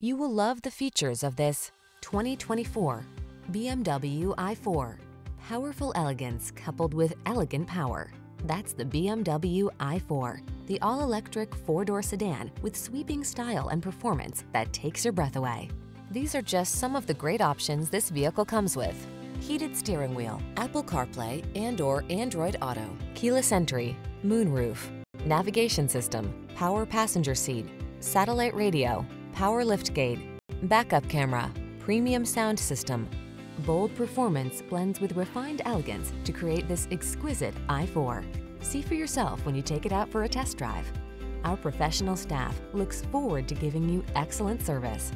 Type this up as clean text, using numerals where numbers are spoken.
You will love the features of this 2024 BMW i4. Powerful elegance coupled with elegant power. That's the BMW i4, the all-electric four-door sedan with sweeping style and performance that takes your breath away. These are just some of the great options this vehicle comes with: heated steering wheel, Apple CarPlay and/or Android Auto, keyless entry, moonroof, navigation system, power passenger seat, satellite radio, power liftgate, backup camera, premium sound system. Bold performance blends with refined elegance to create this exquisite i4. See for yourself when you take it out for a test drive. Our professional staff looks forward to giving you excellent service.